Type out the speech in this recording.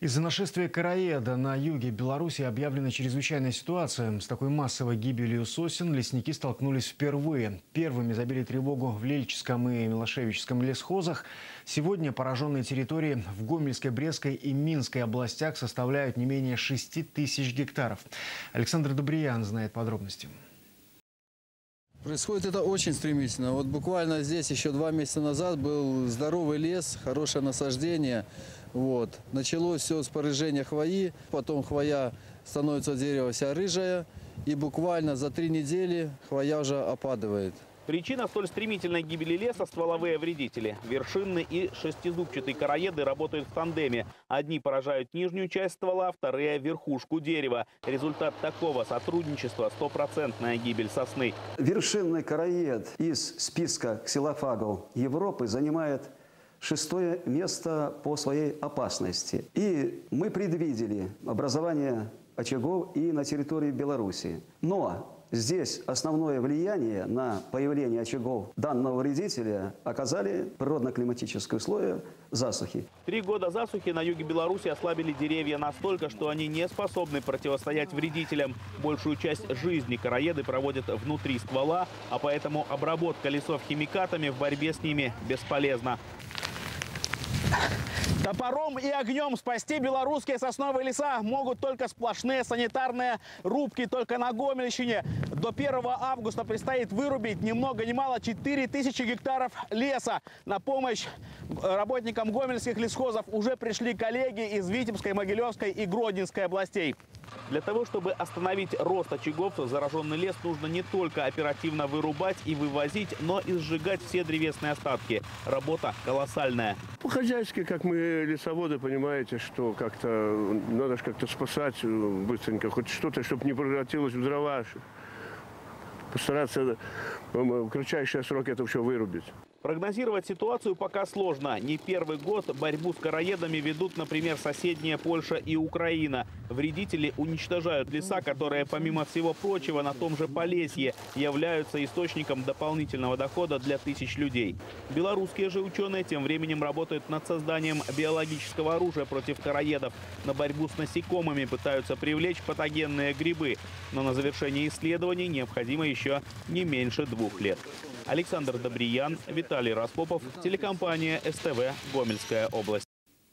Из-за нашествия короеда на юге Беларуси объявлена чрезвычайная ситуация. С такой массовой гибелью сосен лесники столкнулись впервые. Первыми забили тревогу в Лельческом и Милошевичском лесхозах. Сегодня пораженные территории в Гомельской, Брестской и Минской областях составляют не менее 6000 гектаров. Александр Добриян знает подробности. Происходит это очень стремительно. Вот буквально здесь еще 2 месяца назад был здоровый лес, хорошее насаждение. Вот. Началось все с поражения хвои, потом хвоя становится дерево вся рыжая, и буквально за 3 недели хвоя уже опадывает. Причина столь стремительной гибели леса – стволовые вредители. Вершинный и шестизубчатый короеды работают в тандеме. Одни поражают нижнюю часть ствола, вторые – верхушку дерева. Результат такого сотрудничества – стопроцентная гибель сосны. Вершинный короед из списка ксилофагов Европы занимает 6-е место по своей опасности. И мы предвидели образование очагов и на территории Беларуси. Но здесь основное влияние на появление очагов данного вредителя оказали природно-климатические условия засухи. 3 года засухи на юге Беларуси ослабили деревья настолько, что они не способны противостоять вредителям. Большую часть жизни короеды проводят внутри ствола, а поэтому обработка лесов химикатами в борьбе с ними бесполезна. Топором и огнем спасти белорусские сосновые леса могут только сплошные санитарные рубки. Только на Гомельщине до 1 августа предстоит вырубить ни много ни мало 4000 гектаров леса. На помощь работникам гомельских лесхозов уже пришли коллеги из Витебской, Могилевской и Гродненской областей. Для того, чтобы остановить рост очагов, зараженный лес нужно не только оперативно вырубать и вывозить, но и сжигать все древесные остатки. Работа колоссальная. По-хозяйски, как мы лесоводы, понимаете, что как-то надо же как-то спасать быстренько, хоть что-то, чтобы не превратилось в дрова. Постараться в кратчайшие сроки это все вырубить. Прогнозировать ситуацию пока сложно. Не первый год борьбу с короедами ведут, например, соседняя Польша и Украина. Вредители уничтожают леса, которые, помимо всего прочего, на том же Полесье являются источником дополнительного дохода для тысяч людей. Белорусские же ученые тем временем работают над созданием биологического оружия против короедов. На борьбу с насекомыми пытаются привлечь патогенные грибы. Но на завершение исследований необходимо еще не меньше 2 лет. Александр Добриян, Виталий Распопов, телекомпания СТВ, Гомельская область.